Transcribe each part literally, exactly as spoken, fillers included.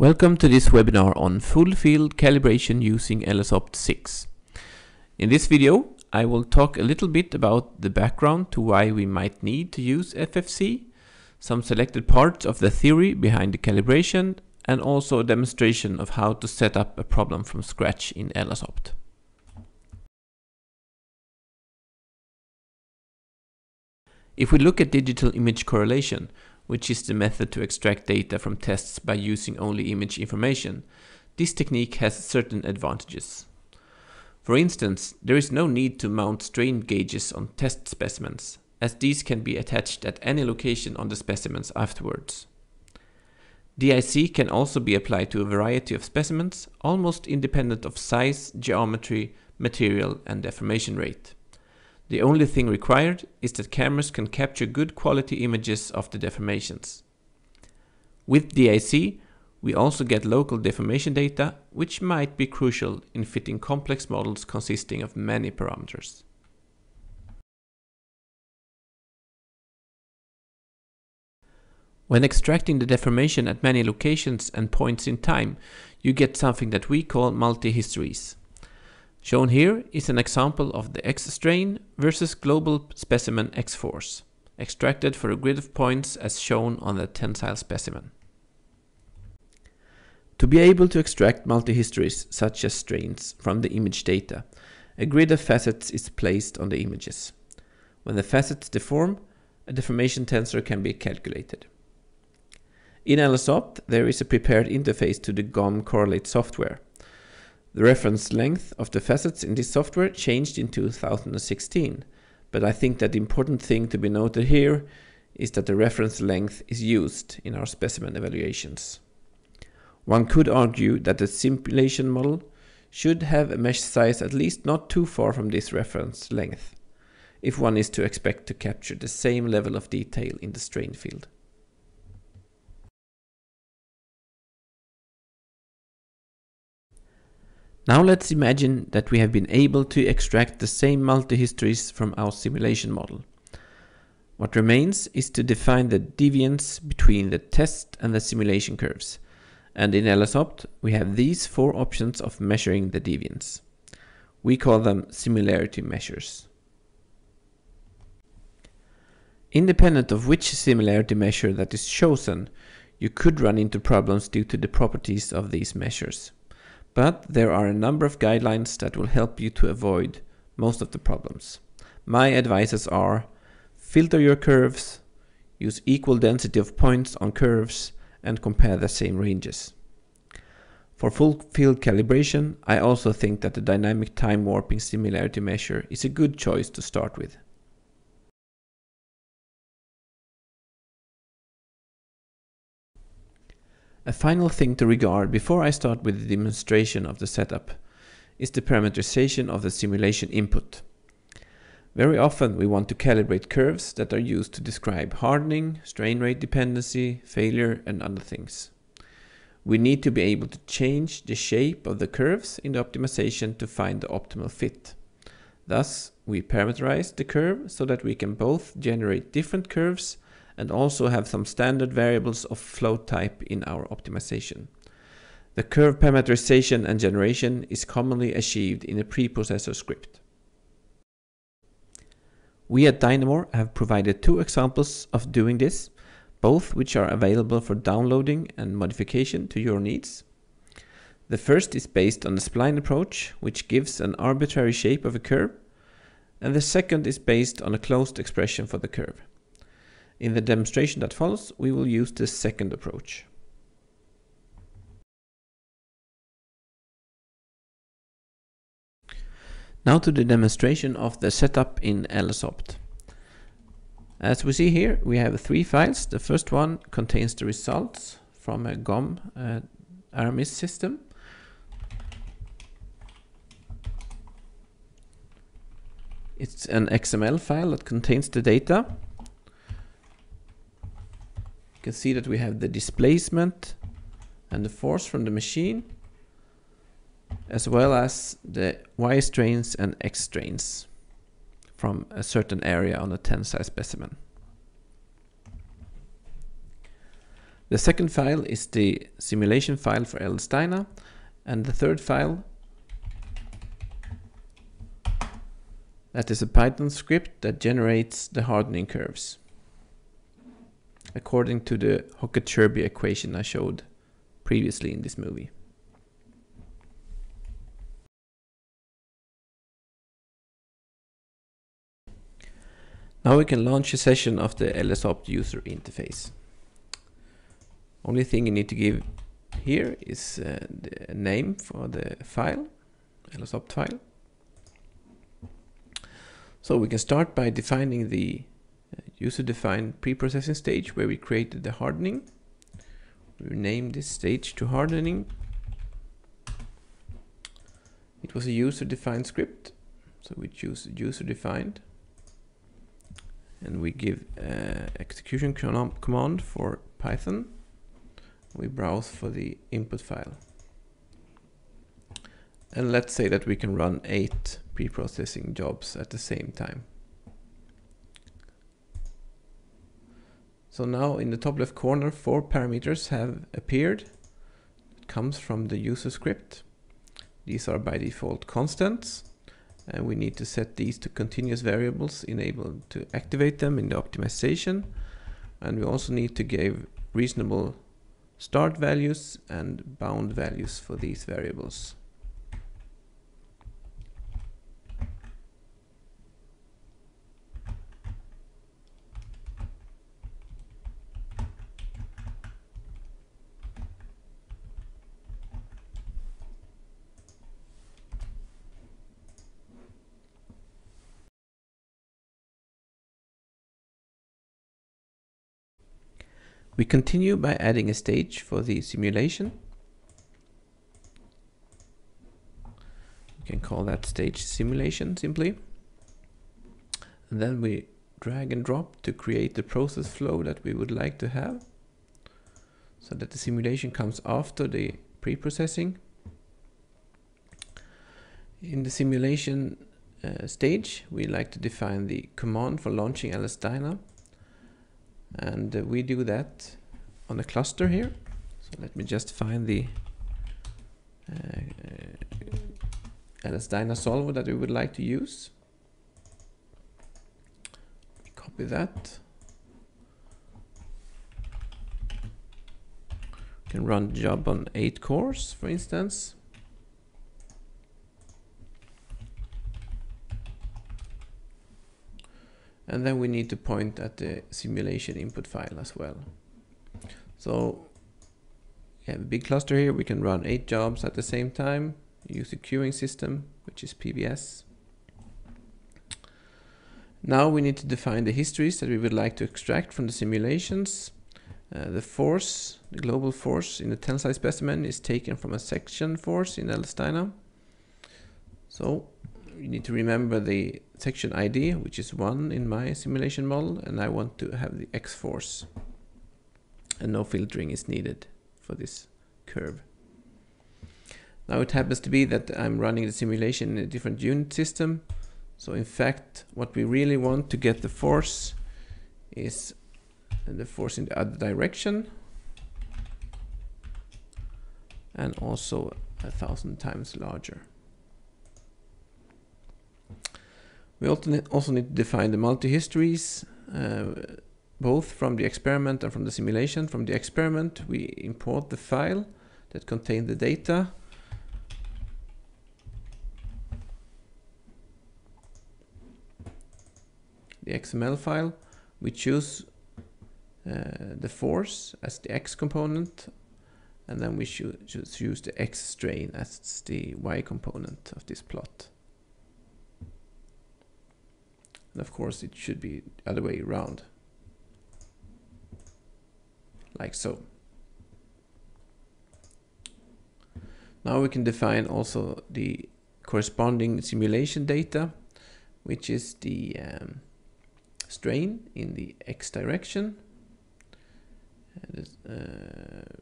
Welcome to this webinar on full field calibration using L S O P T six. In this video, I will talk a little bit about the background to why we might need to use F F C, some selected parts of the theory behind the calibration, and also a demonstration of how to set up a problem from scratch in L S O P T. If we look at digital image correlation, which is the method to extract data from tests by using only image information, this technique has certain advantages. For instance, there is no need to mount strain gauges on test specimens, as these can be attached at any location on the specimens afterwards. D I C can also be applied to a variety of specimens, almost independent of size, geometry, material, and deformation rate. The only thing required is that cameras can capture good quality images of the deformations. With D I C, we also get local deformation data, which might be crucial in fitting complex models consisting of many parameters. When extracting the deformation at many locations and points in time, you get something that we call multi-histories. Shown here is an example of the X strain versus global specimen X force, extracted for a grid of points as shown on the tensile specimen. To be able to extract multi-histories such as strains from the image data, a grid of facets is placed on the images. When the facets deform, a deformation tensor can be calculated. In L S O P T, there is a prepared interface to the G O M Correlate software. The reference length of the facets in this software changed in two thousand sixteen, but I think that the important thing to be noted here is that the reference length is used in our specimen evaluations. One could argue that the simulation model should have a mesh size at least not too far from this reference length, if one is to expect to capture the same level of detail in the strain field. Now let's imagine that we have been able to extract the same multi-histories from our simulation model. What remains is to define the deviance between the test and the simulation curves. And in L S O P T, we have these four options of measuring the deviance. We call them similarity measures. Independent of which similarity measure that is chosen, you could run into problems due to the properties of these measures. But there are a number of guidelines that will help you to avoid most of the problems. My advices are: filter your curves, use equal density of points on curves, and compare the same ranges. For full field calibration, I also think that the dynamic time warping similarity measure is a good choice to start with. A final thing to regard before I start with the demonstration of the setup is the parameterization of the simulation input. Very often we want to calibrate curves that are used to describe hardening, strain rate dependency, failure, and other things. We need to be able to change the shape of the curves in the optimization to find the optimal fit. Thus, we parameterize the curve so that we can both generate different curves and also have some standard variables of flow type in our optimization. The curve parameterization and generation is commonly achieved in a preprocessor script. We at DYNAmore have provided two examples of doing this, both which are available for downloading and modification to your needs. The first is based on the spline approach, which gives an arbitrary shape of a curve, and the second is based on a closed expression for the curve. In the demonstration that follows, we will use the second approach. Now to the demonstration of the setup in L S O P T. As we see here, we have three files. The first one contains the results from a G O M uh, ARAMIS system. It's an X M L file that contains the data. You can see that we have the displacement and the force from the machine, as well as the Y strains and X strains from a certain area on a tensile specimen. The second file is the simulation file for L S-DYNA, and the third file, that is a Python script that generates the hardening curves according to the Hockett-Sherby equation I showed previously in this movie. Now we can launch a session of the L S O P T user interface. Only thing you need to give here is uh, the name for the file, L S O P T file. So we can start by defining the user-defined pre-processing stage where we created the hardening. We named this stage to hardening. It was a user-defined script, so we choose user-defined. And we give uh, execution com command for Python. We browse for the input file. And let's say that we can run eight pre-processing jobs at the same time. So now in the top left corner, four parameters have appeared. It comes from the user script. These are by default constants. And we need to set these to continuous variables enabled to activate them in the optimization. And we also need to give reasonable start values and bound values for these variables. We continue by adding a stage for the simulation. We can call that stage simulation simply. And then we drag and drop to create the process flow that we would like to have, so that the simulation comes after the pre-processing. In the simulation uh, stage, we like to define the command for launching L S-DYNA. And uh, we do that on a cluster here. So let me just find the uh, uh, L S-DYNA solver that we would like to use. Copy that. We can run job on eight cores, for instance. And then we need to point at the simulation input file as well. So we have a big cluster here. We can run eight jobs at the same time. Use the queuing system, which is P B S. Now we need to define the histories that we would like to extract from the simulations. Uh, the force, the global force in the tensile specimen is taken from a section force in L S-DYNA. So you need to remember the section I D, which is one in my simulation model, and I want to have the X force. And no filtering is needed for this curve. Now it happens to be that I'm running the simulation in a different unit system. So in fact, what we really want to get the force is the force in the other direction, and also a thousand times larger. We also need to define the multi-histories, uh, both from the experiment and from the simulation. From the experiment, we import the file that contains the data. The X M L file. We choose uh, the force as the X component, and then we should choose the X strain as the Y component of this plot. And of course, it should be the other way around, like so. Now we can define also the corresponding simulation data, which is the um, strain in the X direction. And, uh,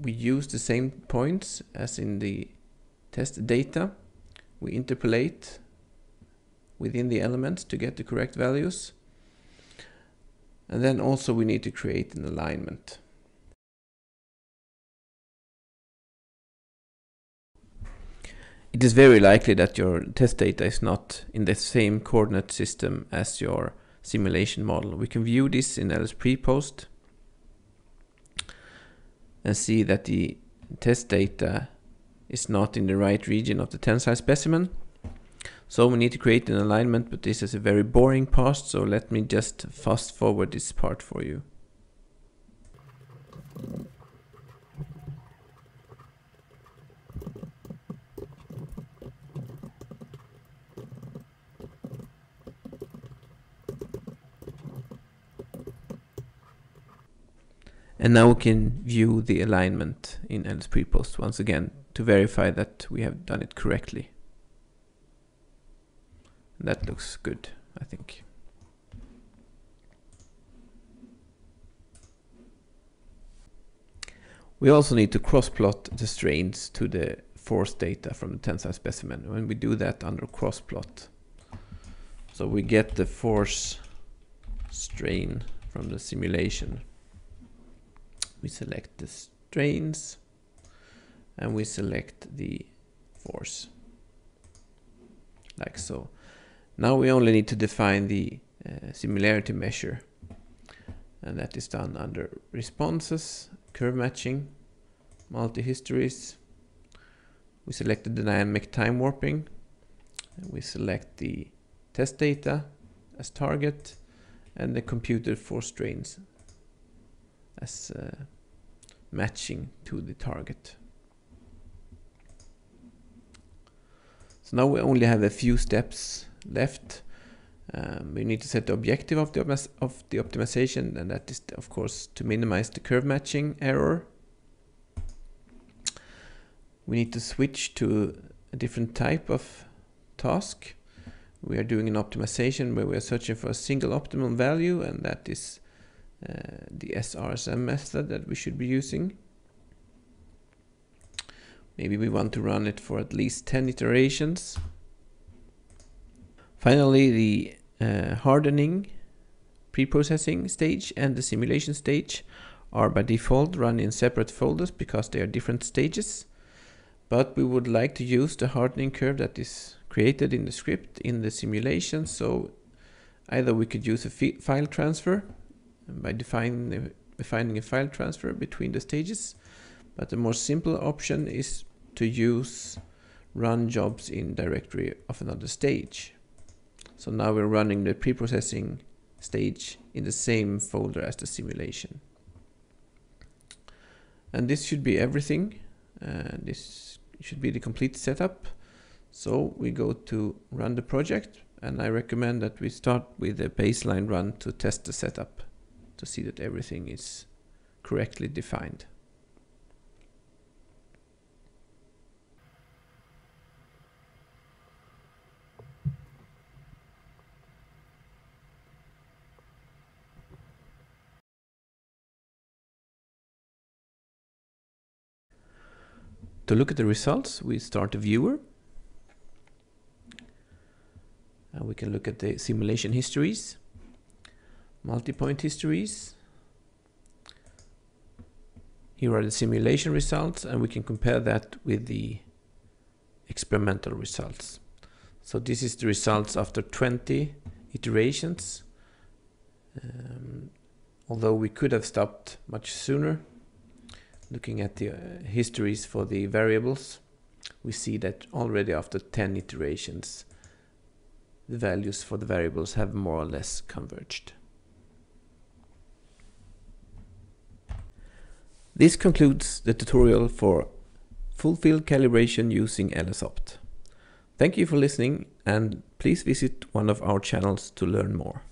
we use the same points as in the test data. We interpolate within the elements to get the correct values. And then also we need to create an alignment. It is very likely that your test data is not in the same coordinate system as your simulation model. We can view this in L S PrePost and see that the test data is not in the right region of the tensile specimen. So we need to create an alignment, but this is a very boring part, so let me just fast forward this part for you. And now we can view the alignment in L S PrePost once again to verify that we have done it correctly. That looks good, I think. We also need to cross-plot the strains to the force data from the tensile specimen. When we do that under cross-plot, so we get the force strain from the simulation. We select the strains and we select the force, like so. Now we only need to define the uh, similarity measure, and that is done under responses, curve matching, multi-histories. We select the dynamic time warping, and we select the test data as target and the computed force strains as uh, matching to the target. So now we only have a few steps left. Um, we need to set the objective of the, of the optimization, and that is, of course, to minimize the curve matching error. We need to switch to a different type of task. We are doing an optimization where we are searching for a single optimal value, and that is uh, the S R S M method that we should be using. Maybe we want to run it for at least ten iterations. Finally, the uh, hardening, pre-processing stage and the simulation stage are by default run in separate folders because they are different stages. But we would like to use the hardening curve that is created in the script in the simulation. So either we could use a fi file transfer by defining, defining a file transfer between the stages. But the more simple option is to use run jobs in directory of another stage. So now we're running the pre-processing stage in the same folder as the simulation. And this should be everything. Uh, this should be the complete setup. So we go to run the project, and I recommend that we start with a baseline run to test the setup to see that everything is correctly defined. To look at the results, we start the viewer, and we can look at the simulation histories, multi-point histories. Here are the simulation results, and we can compare that with the experimental results. So this is the results after twenty iterations, um, although we could have stopped much sooner. Looking at the uh, histories for the variables, we see that already after ten iterations, the values for the variables have more or less converged. This concludes the tutorial for full field calibration using L S O P T. Thank you for listening, and please visit one of our channels to learn more.